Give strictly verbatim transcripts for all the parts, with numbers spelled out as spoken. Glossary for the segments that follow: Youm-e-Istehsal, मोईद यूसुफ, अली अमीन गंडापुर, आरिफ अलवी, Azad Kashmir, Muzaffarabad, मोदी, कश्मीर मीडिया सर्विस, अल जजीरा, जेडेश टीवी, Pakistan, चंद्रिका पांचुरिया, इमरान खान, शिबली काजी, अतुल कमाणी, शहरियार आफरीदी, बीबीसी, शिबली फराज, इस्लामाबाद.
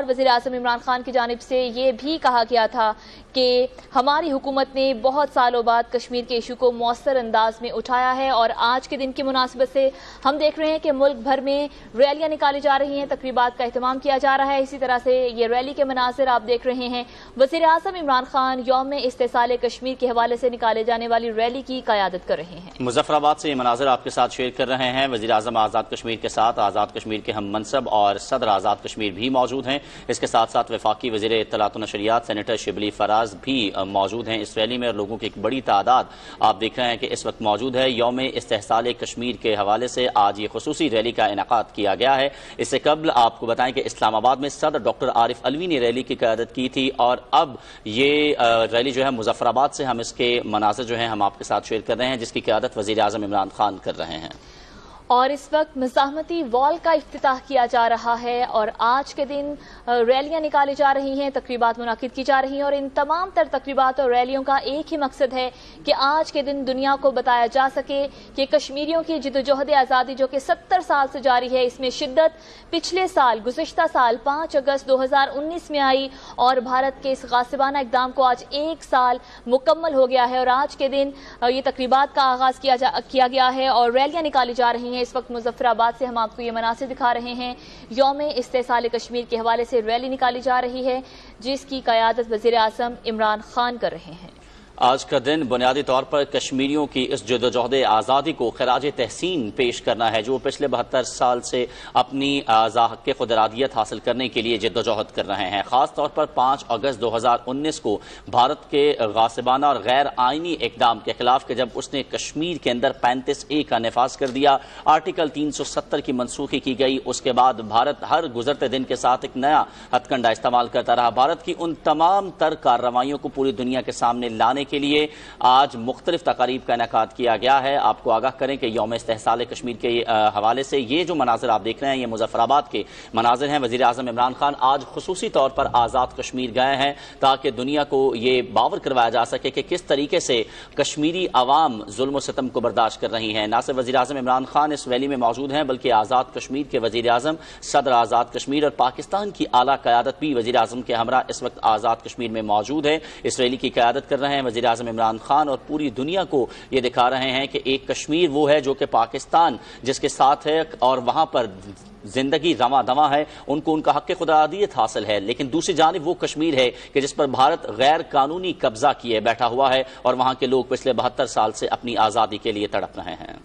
और वज़ीर आज़म इमरान खान की जानिब से ये भी कहा गया था कि हमारी हुकूमत ने बहुत सालों बाद कश्मीर के इशू को मौसर अंदाज में उठाया है और आज के दिन की मुनासिबत से हम देख रहे हैं कि मुल्क भर में रैलियाँ निकाली जा रही हैं, तकरीबात का अहतमाम किया जा रहा है। इसी तरह से ये रैली के मनाज़र आप देख रहे हैं। वज़ीर आज़म इमरान खान यौम-ए-इस्तेहसाल कश्मीर के हवाले से निकाले जाने वाली रैली की क़यादत कर रहे हैं। मुजफ्फराबाद से ये मनाज़र आपके साथ शेयर कर रहे हैं। वज़ीर आज़म आज़ाद कश्मीर के साथ आज़ाद कश्मीर के हम मनसब और सदर आज़ाद कश्मीर भी मौजूद हैं। इसके साथ साथ वफाकी वज़ीर इत्तलात व नशरियात सेनेटर शिबली फराज भी मौजूद हैं इस रैली में और लोगों की एक बड़ी तादाद आप देख रहे हैं कि इस वक्त मौजूद है। यौम इस्तेहसाल कश्मीर के हवाले से आज ये खुसूसी रैली का इनेकाद किया गया है। इससे कबल आपको बताएं कि इस्लामाबाद में सदर डॉक्टर आरिफ अलवी ने रैली की क़यादत की थी और अब ये रैली जो है मुजफ्फराबाद से हम इसके मनाज़र जो हैं हम आपके साथ शेयर कर रहे हैं, जिसकी क़यादत वज़ीर आज़म इमरान खान कर रहे हैं। और इस वक्त मज़ाहमती वॉल का इफ्तिताह किया जा रहा है और आज के दिन रैलियां निकाली जा रही हैं, तकरीबात मुनाकिद की जा रही हैं और इन तमाम तर तकरीबात और रैलियों का एक ही मकसद है कि आज के दिन दुनिया को बताया जा सके कि कश्मीरियों की जिदोजहद आज़ादी जो कि सत्तर साल से जारी है, इसमें शिद्दत पिछले साल गुज़िश्ता साल पाँच अगस्त दो हज़ार उन्नीस में आई और भारत के इस गासिबाना इक़दाम को आज एक साल मुकम्मल हो गया है और आज के दिन ये तकरीबात का आगाज़ किया जा किया गया है और रैलियाँ निकाली जा रही हैं। इस वक्त मुजफ्फराबाद से हम आपको ये मनासिब दिखा रहे हैं। यौम इस्तेहसाल कश्मीर के हवाले से रैली निकाली जा रही है जिसकी क़यादत वज़ीर आज़म इमरान खान कर रहे हैं। आज का दिन बुनियादी तौर पर कश्मीरियों की इस जदोजहद आज़ादी को खराज तहसीन पेश करना है जो पिछले बहत्तर साल से अपनी हक़ खुदरादियत हासिल करने के लिए जदोजहद कर रहे हैं। ख़ास तौर पर पाँच अगस्त दो हज़ार उन्नीस को भारत के गासिबाना और गैर आइनी इकदाम के खिलाफ के जब उसने कश्मीर के अंदर पैंतीस ए का नफाज कर दिया, आर्टिकल तीन सौ सत्तर की मनसूखी की गई। उसके बाद भारत हर गुजरते दिन के साथ एक नया हथकंडा इस्तेमाल करता रहा। भारत की उन तमाम तर कार्रवाइयों को पूरी दुनिया के सामने लाने के लिए आज मुख्तलिफ तकारीब का इनेकाद किया गया है। आपको आगाह करें कि यौम इस्तेहसाल कश्मीर के हवाले से ये जो मनाज़र आप देख रहे हैं ये मुजफ्फराबाद के मनाज़र हैं। वज़ीर आज़म इमरान खान आज खुसूसी तौर पर आज़ाद कश्मीर गए हैं ताकि दुनिया को ये बावर करवाया जा सके कि किस तरीके से कश्मीरी आवाम जुल्म व सितम को बर्दाश्त कर रही है। ना सिर्फ वज़ीर आज़म इमरान खान इस रैली में मौजूद हैं बल्कि आज़ाद कश्मीर के वज़ीर आज़म, सदर आज़ाद कश्मीर और पाकिस्तान की आला क़यादत भी वज़ीर आज़म के हमरा इस वक्त आज़ाद कश्मीर में मौजूद है। इस रैली की क़यादत कर रहे हैं वज़ीर आज़म इमरान खान और पूरी दुनिया को ये दिखा रहे हैं कि एक कश्मीर वो है जो कि पाकिस्तान जिसके साथ है और वहाँ पर जिंदगी रवा दवा है, उनको उनका हक़ खुदरादियत हासिल है। लेकिन दूसरी जानिब वो कश्मीर है कि जिस पर भारत गैर कानूनी कब्जा किए बैठा हुआ है और वहाँ के लोग पिछले बहत्तर साल से अपनी आज़ादी के लिए तड़प रहे हैं।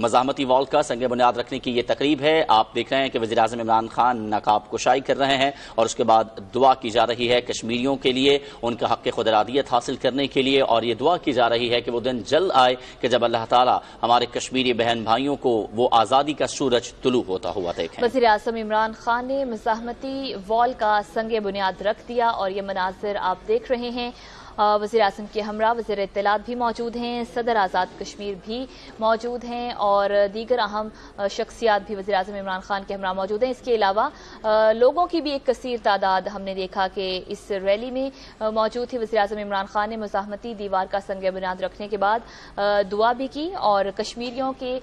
मज़ाहमती वॉल का संग बुनियाद रखने की ये तकरीब है। आप देख रहे हैं कि वज़ीर आज़म इमरान खान नकाब कुशाई कर रहे हैं और उसके बाद दुआ की जा रही है कश्मीरियों के लिए, उनका हक़ खुदरादियत हासिल करने के लिए और ये दुआ की जा रही है कि वो दिन जल्द आए कि जब अल्लाह ताला हमारे कश्मीरी बहन भाइयों को वो आज़ादी का सूरज तुलू होता हुआ देखें। वज़ीर आज़म इमरान खान ने मज़ाहमती वॉल का संग बुनियाद रख दिया और ये मनाज़र आप देख रहे हैं। वज़ीर आज़म के हमरा वज़ीर इत्तलात भी मौजूद हैं, सदर आज़ाद कश्मीर भी मौजूद हैं और दीगर अहम शख्सियात भी वज़ीर आज़म इमरान खान के हमरा मौजूद हैं। इसके अलावा लोगों की भी एक कसीर तादाद हमने देखा कि इस रैली में मौजूद थी। वज़ीर आज़म इमरान खान ने मज़ाहमती दीवार का संग बुनियाद रखने के बाद दुआ भी की और कश्मीरियों के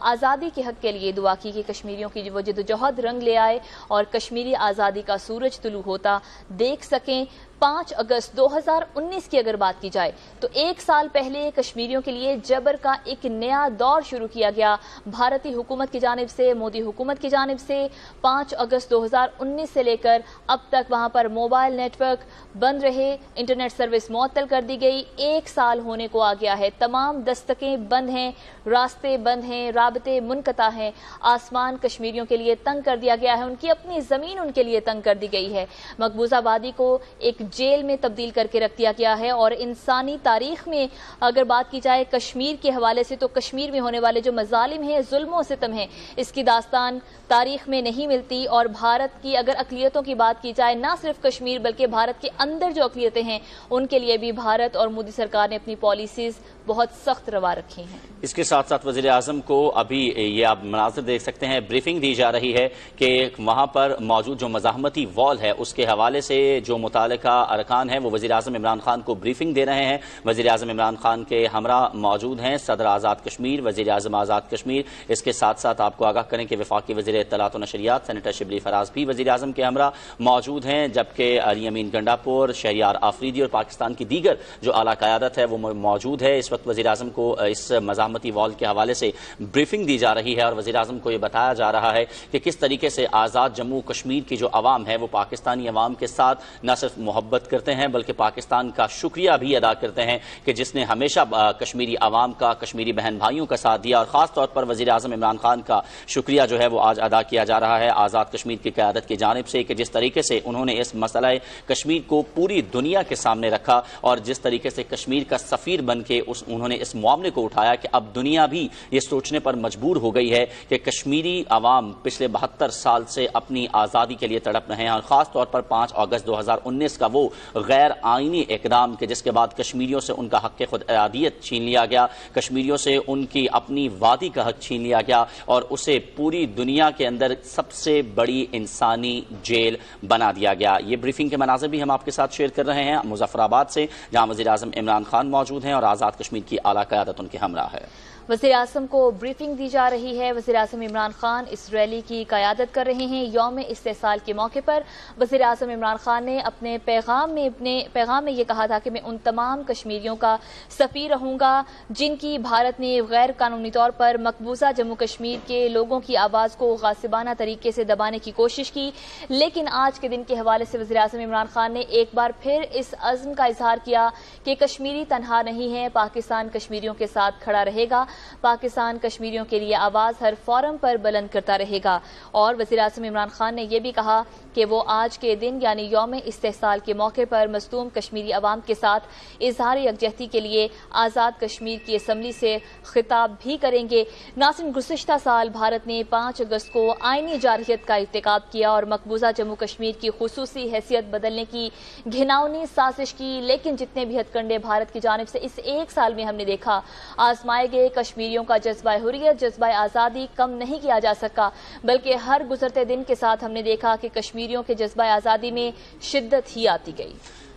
आज़ादी के हक़ के लिए दुआ की कि कश्मीरियों की वो जदोजहद रंग ले आए और कश्मीरी आज़ादी का सूरज तुलू होता देख सकें। पाँच अगस्त दो हज़ार उन्नीस की अगर बात की जाए तो एक साल पहले कश्मीरियों के लिए जबर का एक नया दौर शुरू किया गया भारतीय हुकूमत की जानिब से, मोदी हुकूमत की जानिब से। पाँच अगस्त दो हज़ार उन्नीस से लेकर अब तक वहाँ पर मोबाइल नेटवर्क बंद रहे, इंटरनेट सर्विस मुअत्तल कर दी गई। एक साल होने को आ गया है, तमाम दस्तकें बंद हैं, रास्ते बंद हैं, राबते मुनक़ता हैं, आसमान कश्मीरियों के लिए तंग कर दिया गया है, उनकी अपनी ज़मीन उनके लिए तंग कर दी गई है। मकबूजा वादी को एक जेल में तब्दील करके रख दिया गया है और इंसानी तारीख में अगर बात की जाए कश्मीर के हवाले से तो कश्मीर में होने वाले जो मजालिम हैं, जुल्म और सितम हैं, इसकी दास्तान तारीख में नहीं मिलती। और भारत की अगर अक़लियतों की बात की जाए, ना सिर्फ कश्मीर बल्कि भारत के अंदर जो अक़लियतें हैं उनके लिए भी भारत और मोदी सरकार ने अपनी पॉलिसीज़ बहुत सख्त रवा रखी हैं। इसके साथ साथ वज़ीर आज़म को अभी ये आप मनाज़र देख सकते हैं, ब्रीफिंग दी जा रही है कि वहाँ पर मौजूद जो मज़ाहमती वॉल है उसके हवाले से जो मुतालिका अरकान हैं वो वज़ीर आज़म इमरान खान को ब्रीफिंग दे रहे हैं। वज़ीर आज़म इमरान खान के हमरा मौजूद हैं सदर आज़ाद कश्मीर, वज़ीर आज़म आज़ाद कश्मीर। इसके साथ साथ आपको आगाह करें कि वफाकी वज़ीर इत्तलात व नशरियात सेनेटर शिबली फराज भी वज़ीर आज़म के हमरा मौजूद हैं, जबकि अली अमीन गंडापुर, शहरियार आफरीदी और पाकिस्तान की दीगर जो आला क़यादत है वो मौजूद है। इस वक्त वज़ीर आज़म को इस मज़ाहमती वॉल के हवाले से ब्रीफिंग दी जा रही है और वज़ीर आज़म को ये बताया जा रहा है कि किस तरीके से आज़ाद जम्मू कश्मीर की जो आवाम है वो पाकिस्तानी आवाम के साथ न सिर्फ मोहब्बत करते हैं बल्कि पाकिस्तान का शुक्रिया भी अदा करते हैं कि जिसने हमेशा कश्मीरी आवाम का, कश्मीरी बहन भाइयों का साथ दिया। और ख़ास तौर पर वज़ीर आज़म इमरान खान का शुक्रिया जो है वो आज अदा किया जा रहा है आज़ाद कश्मीर की क़यादत की जानिब से कि जिस तरीके से उन्होंने इस मसला कश्मीर को पूरी दुनिया के सामने रखा और जिस तरीके से कश्मीर का सफ़ीर बन के उस उन्होंने इस मामले को उठाया कि अब दुनिया भी ये सोचने पर मजबूर हो गई है कि कश्मीरी आवाम पिछले बहत्तर साल से अपनी आज़ादी के लिए तड़प रहे हैं। और ख़ास तौर पर पाँच अगस्त दो हज़ार उन्नीस का वो गैर आइनी इकदाम के जिसके बाद कश्मीरियों से उनका हक़ खुद इरादियत छीन लिया गया, कश्मीरियों से उनकी अपनी वादी का हक़ छीन लिया गया और उसे पूरी दुनिया के अंदर सबसे बड़ी इंसानी जेल बना दिया गया। ये ब्रीफिंग के मनाज़र भी हम आपके साथ शेयर कर रहे हैं मुजफ्फराबाद से, जहाँ वज़ीर आज़म इमरान खान मौजूद हैं और आज़ाद कश्मीर की आला क़यादत उनके हमरा है। वज़ीर आज़म को ब्रीफिंग दी जा रही है। वज़ीर आज़म इमरान खान इस रैली की क़यादत कर रहे हैं। यौम-ए-इस्तेहसाल के मौके पर वज़ीर आज़म इमरान खान ने अपने पैगाम में अपने पैगाम में ये कहा था कि मैं उन तमाम कश्मीरियों का सफ़ीर रहूँगा जिनकी भारत ने गैर कानूनी तौर पर मकबूजा जम्मू कश्मीर के लोगों की आवाज़ को गासिबाना तरीके से दबाने की कोशिश की। लेकिन आज के दिन के हवाले से वज़ीर आज़म इमरान खान ने एक बार फिर इस अज़्म का इजहार किया कि कश्मीरी तनहा नहीं है, पाकिस्तान कश्मीरियों के साथ खड़ा रहेगा, पाकिस्तान कश्मीरियों के लिए आवाज़ हर फोरम पर बुलंद करता रहेगा। और वज़ीर आज़म इमरान खान ने यह भी कहा कि वो आज के दिन यानी यौमे इस्तेहसाल के मौके पर मस्तूम कश्मीरी आवाम के साथ इजहार यकजहती के लिए आज़ाद कश्मीर की असम्बली से खिताब भी करेंगे। नासिन गुज़िश्ता साल भारत ने पाँच अगस्त को आइनी जारहियत का इर्तिकाब किया और मकबूजा जम्मू कश्मीर की खुसूसी हैसियत बदलने की घिनौनी साजिश की, लेकिन जितने भी हथकंडे भारत की जानिब से इस एक साल में हमने देखा आजमाए गए, कश्मीरियों का जज्बा हुर्रियत, जज्बा आज़ादी कम नहीं किया जा सका, बल्कि हर गुजरते दिन के साथ हमने देखा कि कश्मीरियों के जज्बा आज़ादी में शिद्दत ही आती गई।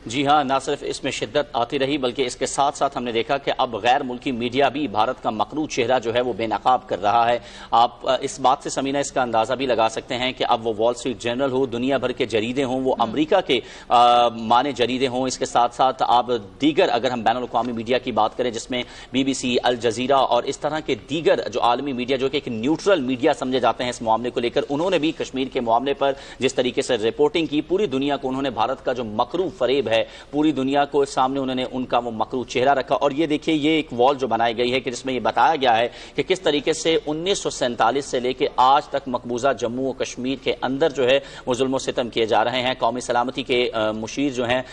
जी हाँ, ना सिर्फ इसमें शिद्दत आती रही बल्कि इसके साथ साथ हमने देखा कि अब गैर मुल्की मीडिया भी भारत का मकरूज चेहरा जो है वो बेनकाब कर रहा है। आप इस बात से समीना इसका अंदाज़ा भी लगा सकते हैं कि अब वो वॉल स्ट्रीट जर्नल हो, दुनिया भर के जरीदे हों, वो अमेरिका के आ, माने जरीदे हों। इसके साथ साथ आप दीगर अगर हम बैनुल अक़वामी मीडिया की बात करें जिसमें बीबीसी, अल जजीरा और इस तरह के दीगर जो आलमी मीडिया जो कि एक न्यूट्रल मीडिया समझे जाते हैं इस मामले को लेकर, उन्होंने भी कश्मीर के मामले पर जिस तरीके से रिपोर्टिंग की पूरी दुनिया को उन्होंने भारत का जो मकरू फरेब है पूरी दुनिया को सामने उन्होंने उनका वो मकरू चेहरा रखा। और ये देखिए ये एक वॉल जो बनाई गई है कि जिसमें ये बताया गया है कि किस तरीके से उन्नीस सौ सैंतालीस से लेकर आज तक मकबूजा जम्मू और कश्मीर के अंदर जो है वो जुल्म सितम किए जा रहे हैं। कौमी सलामती के मुशीर जो हैं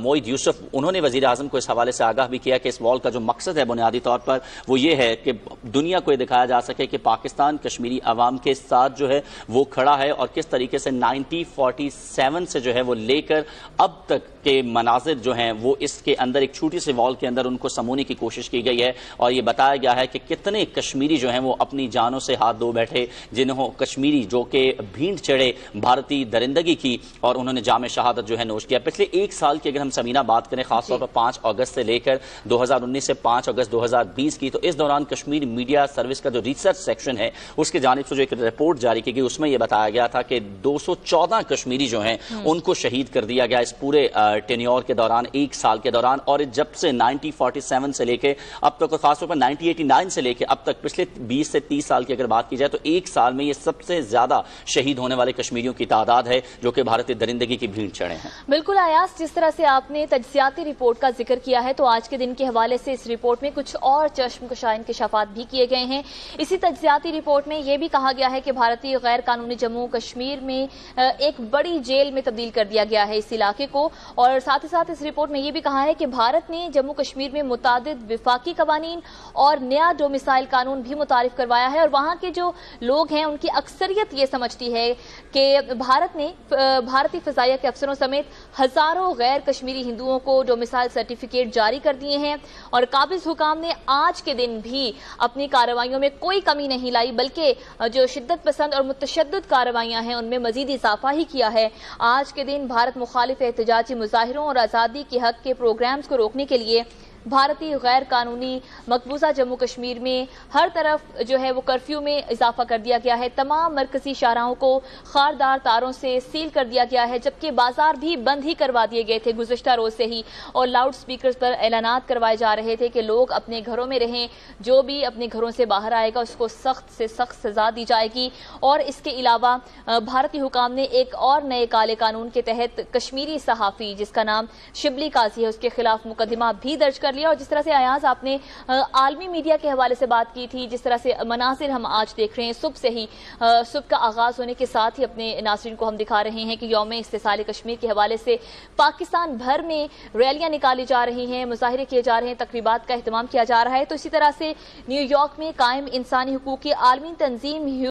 मोईद यूसुफ, उन्होंने वज़ीर आज़म को इस हवाले से आगाह भी किया कि इस वॉल का जो मकसद है बुनियादी तौर पर वो ये है कि दुनिया को ये दिखाया जा सके कि पाकिस्तान कश्मीरी आवाम के साथ जो है वो खड़ा है और किस तरीके से नाइनटीन फोर्टी सेवन से जो है वो लेकर अब तक के मनाजिर जो हैं वो इसके अंदर एक छोटी सी वॉल के अंदर उनको समोने की कोशिश की गई है। और ये बताया गया है कि कितने कश्मीरी जो हैं वो अपनी जानों से हाथ धो बैठे, जिन्हों कश्मीरी जो कि भींट चढ़े भारतीय दरिंदगी की और उन्होंने जाम शहादत जो है नोश किया। पिछले एक साल की अगर हम समीना बात करें खासतौर पर पाँच अगस्त से लेकर दो हज़ार उन्नीस से पाँच अगस्त दो हज़ार बीस की, तो इस दौरान कश्मीर मीडिया सर्विस का जो रिसर्च सेक्शन है उसके जानिब से जो एक रिपोर्ट जारी की गई उसमें यह बताया गया था कि दो सौ चौदह कश्मीरी जो हैं उनको शहीद कर दिया गया इस पूरे टेन्योर के दौरान, एक साल के दौरान। और जब से नाइनटीन फोर्टी सेवन से लेके अब तक, खासतौर पर नाइनटीन एटी नाइन से लेके अब तक पिछले बीस से तीस साल की अगर बात की जाए तो एक साल में ये सबसे ज्यादा शहीद होने वाले कश्मीरियों की तादाद है जो कि भारतीय दरिंदगी की भीड़ चढ़े हैं। बिल्कुल आयास, जिस तरह से आपने तज्जियाती रिपोर्ट का जिक्र किया है तो आज के दिन के हवाले से इस रिपोर्ट में कुछ और चश्मकुशा इंकशाफात भी किए गए हैं। इसी तज्जियाती रिपोर्ट में यह भी कहा गया है कि भारतीय गैर कानूनी जम्मू कश्मीर में एक बड़ी जेल में तब्दील कर दिया गया है इस इलाके को। और साथ ही साथ इस रिपोर्ट में ये भी कहा है कि भारत ने जम्मू कश्मीर में मुतादिद विफाकी कवानीन और नया डोमिसाइल कानून भी मुतारिफ करवाया है और वहाँ के जो लोग हैं उनकी अक्सरियत ये समझती है कि भारत ने भारतीय फ़िज़ाइया के अफसरों समेत हज़ारों गैर कश्मीरी हिंदुओं को डोमिसाइल सर्टिफिकेट जारी कर दिए हैं। और काबिज़ हुकाम ने आज के दिन भी अपनी कार्रवाइयों में कोई कमी नहीं लाई बल्कि जो शिद्दत पसंद और मुतशद्दिद कार्रवाइयाँ हैं उनमें मज़ीद इजाफा ही किया है। आज के दिन भारत मुखालिफ एहतजाजी मुजाहिदों मुजाहिरों और आज़ादी के हक के प्रोग्राम्स को रोकने के लिए भारतीय गैर कानूनी मकबूजा जम्मू कश्मीर में हर तरफ जो है वो कर्फ्यू में इजाफा कर दिया गया है। तमाम मरकजी शाहराहों को खारदार तारों से सील कर दिया गया है, जबकि बाजार भी बंद ही करवा दिए गए थे गुज़श्ता रोज से ही। और लाउड स्पीकर्स पर ऐलानात करवाए जा रहे थे कि लोग अपने घरों में रहें, जो भी अपने घरों से बाहर आएगा उसको सख्त से सख्त सजा दी जाएगी। और इसके अलावा भारतीय हुकाम ने एक और नए काले कानून के तहत कश्मीरी सहाफ़ी जिसका नाम शिबली काजी है, उसके खिलाफ मुकदमा भी दर्ज कर। और जिस तरह से आयाज आपने आलमी मीडिया के हवाले से बात की थी, जिस तरह से मनासिर हम आज देख रहे हैं, सुबह से ही सुबह का आगाज होने के साथ ही अपने नासरीन को हम दिखा रहे हैं कि यौम-ए-इस्तेहसाल कश्मीर के हवाले से पाकिस्तान भर में रैलियां निकाली जा रही हैं, मुजाहरे किए जा रहे हैं, तकरीबात का अहतमाम किया जा रहा है। तो इसी तरह से न्यूयॉर्क में कायम इंसानी हुकूक की आलमी तंजीम